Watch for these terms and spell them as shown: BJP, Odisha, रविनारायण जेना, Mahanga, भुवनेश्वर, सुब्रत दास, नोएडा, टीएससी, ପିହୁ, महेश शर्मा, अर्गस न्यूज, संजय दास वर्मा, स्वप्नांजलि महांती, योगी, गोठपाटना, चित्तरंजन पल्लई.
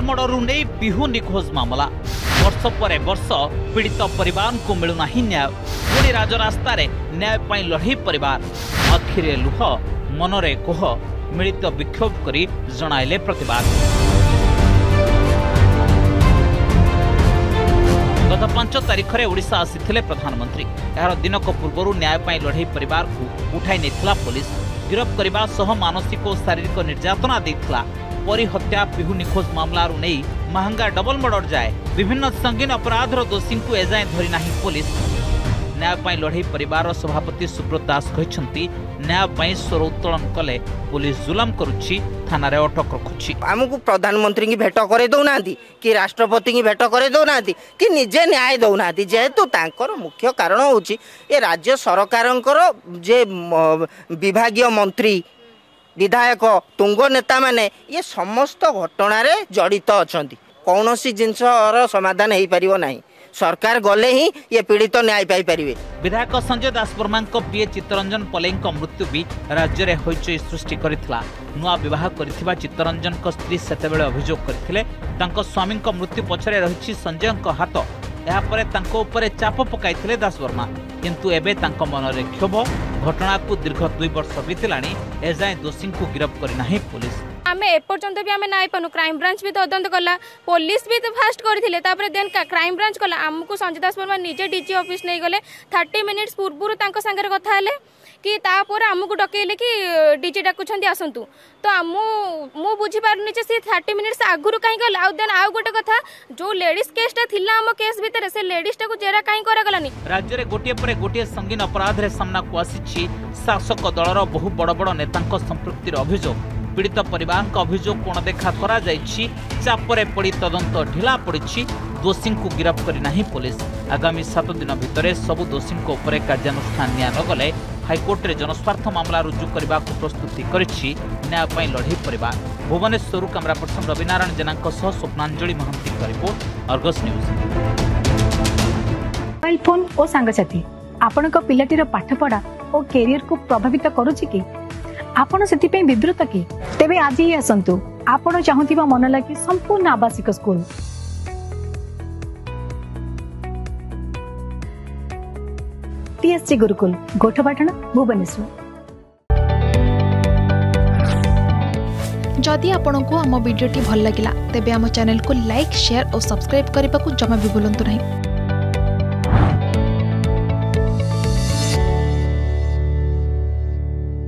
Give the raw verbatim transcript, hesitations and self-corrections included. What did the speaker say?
Triple murder नहीं पिहू निखोज मामला वर्ष पर वर्ष पीड़ित परिवार को मिलुना न्याय पुणी राजरास्तार न्याय लड़े परिवार अखिरे लुह मनरे कोह मिलित विक्षोभ करी जणाइले प्रतिवाद। गत पांच तारीख रे ओडिशा आसीथिले प्रधानमंत्री यार दिनक पूर्व न्याय लड़े परिवार को उठाई नेथिला पुलिस गिरफ्त करने सह मानसिक और शारीरिक निर्यातना देथिला। परिहत्या पिहू निखोज मामलारू नहीं महंगा डबल मर्डर जाए विभिन्न संगीन अपराधर दोषी को एजाए धरीना पुलिस। न्याय लड़े परिवार सभापति सुब्रत दास कहते न्याय स्वर उत्तोलन कले पुलिस जुलम करुच्ची थाना रे अटक रखुच्छी। आमको प्रधानमंत्री की भेट कर दौना कि राष्ट्रपति की भेट कर दौना कि निजे न्याय दौना जेहेतु तांकर मुख्य कारण हूँ ये राज्य सरकार जे विभाग मंत्री विधायक तुंग नेता माने ये समस्त घटना रे जड़ित अच्छा कौन सी जिनसर समाधान हो पार ना सरकार गले ही ये पीड़ित तो न्याय पाई पारे। विधायक संजय दास वर्मा पीए चित्तरंजन पल्लई मृत्यु भी राज्य में हईचई सृष्टि करथिला। नुआ बह कर चित्तरंजन स्त्री सेत अभियोग करथिले स्वामी मृत्यु पछरे रही संजय हाथ यापर चाप पकड़े दास वर्मा किंतु एवं मनरे क्षोभ घटना को दीर्घ दुई वर्ष बीतला एजाए दोषी को गिरफ्त करना पुलिस। आमे एपर्यंत भी आमे नाई पानु क्राइम ब्रांच भी तदंत कला पुलिस भी तो फास्ट करथिले तापर देन क्राइम ब्रांच कला आमको संजय दास वर्मा निजे डीजी ऑफिस नहीं गले थर्टी मिनिट्स पूर्व तांको संगे कथा हेले कि तापर आमको डकेले कि डीजी डाकुछंती आसंतु तो आम मु बुझी पारनी जे से थर्टी मिनिट्स आगुरु काई गला आउ देन आउ गोटे कथा जो लेडीज केस ता थिला आम केस भीतर से लेडीज ता को जेरा काई करा गलानी। राज्य रे गोटिए परे गोटिए संगीन अपराध रे सामना को आसीछि शासक दलर बहु बड़ बड़ नेतांको संपृक्तिर अभियोग पीड़ित परिवार का अभियोग कोण देखा करा जायछि चापरे पड़ी तदंत ढिला पड़ी दोषी को गिरफ्त करना पुलिस। आगामी सात दिन भितर सबू दोषी उपर कार्यानुष्ठान निया नगले हाईकोर्ट में जनस्वार्थ मामला रुजु करने को प्रस्तुति करिछि न्याय लड़े परिवार। भुवनेश्वर कैमरा पर्सन रविनारायण जेना स्वप्नांजलि महांती का report अर्गस न्यूज। Mobile phone और सांगसाथी आपनक पिलाटीर पाठपढ़ा और कैरियर को प्रभावित करुछि कि आपण से विव्रत कि तेबे आज ही आसतु आपण चाहूबा मन लगी संपूर्ण आवासिक स्कूल टीएससी गुरुकुल गोठपाटना भुवनेश्वर। जदि आपण को आम भिडी भल लगा तेब आम चैनल को लाइक शेयर और सब्सक्राइब करने को जमा भी भूलु नहीं।